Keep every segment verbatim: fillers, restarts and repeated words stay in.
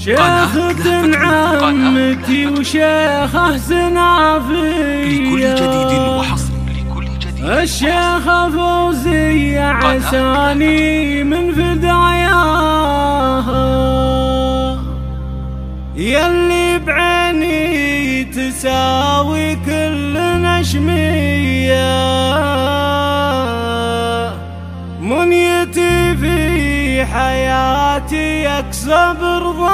شيخة ابن عمتي وشيخة سنافي، لكل جديد وحصري لكل جديد. الشيخة فوزية عساني من فداياها، يلي بعيني تساوي كل نشمية، منيتي في حياتي أكسب رضاها.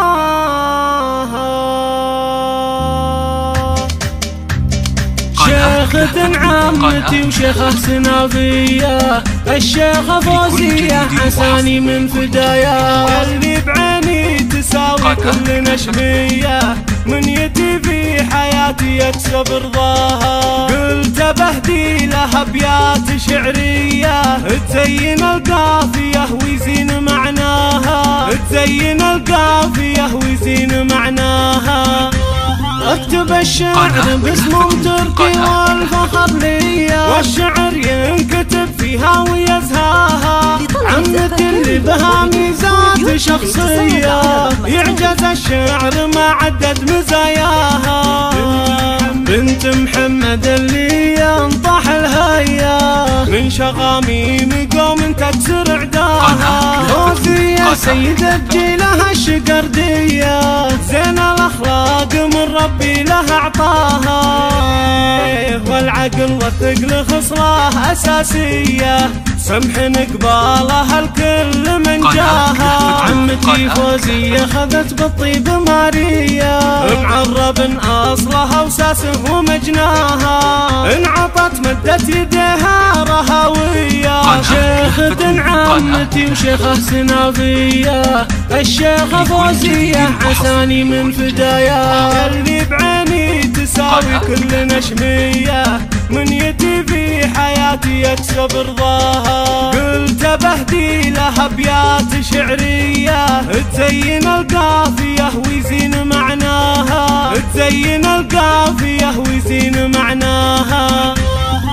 شيخة عمتي وشيخة سنافية، الشيخة فوزية حساني من فدايا، اللي بعيني تساوي كل نشمية، من يتي في حياتي أكسب رضاها. قلت بهدي لها أبيات شعرية تزين القافية ويزين معناها، تزين القافية ويزين معناها. اكتب الشعر باسم تركي والفخر ليا، والشعر ينكتب فيها ويزهاها. عمت اللي بها ميزات شخصية، يعجز الشعر ما عدد مزاياها. بنت محمد اللي ينطح الهيا، من شغاميم قوم تكسر عداها. فوزية سيدة جيلها الشقردية، زين الاخلاق من ربي لها اعطاها، والعقل والثقل خصلاه اساسية، سمح قبالها الكل من جاها. عمتي فوزية خذت بالطيب مارية، معرب اصلها وساسه ومجناها، انعطت مدت يديها رهاوية. شيخة عمتي وشيخة سنافية، الشيخة فوزية حساني من فدايا، اللي بعيني تساوي كل نشمية، من يتي في حياتي أكسب رضاها. قلت بهدي لها أبيات شعرية تزين القافية ويزين معناها، تزين القافية ويزين معناها.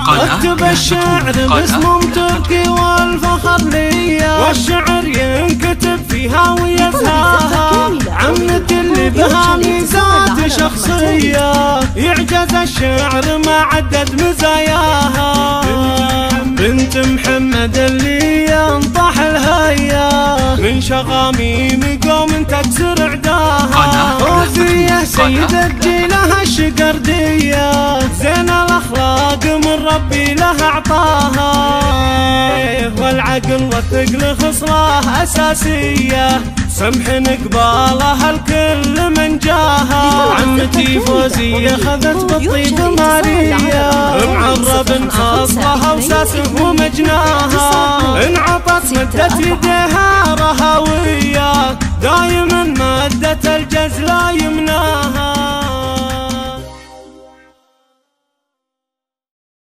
اكتب الشعر باسم تركي والفخر ليا، والشعر ينكتب فيها ويزهاها. عمت اللي بها ميزات شخصية، يعجز الشعر ما عدد مزاياها. بنت محمد اللي ينطح الهيا، من شغاميم قوم تكسر عداها. فوزية سيدة جيلها الشقردية، زين الاخلاق من ربي لها اعطاها، والعقل والثقل خصلاه اساسية، سمح قبالها الكل من جاها. عمتي فوزية خذت بالطيب مارية، معرب اصلها وساسه ومجناها، انعطت مدت يديها رهاوية، دايما مادة الجزلة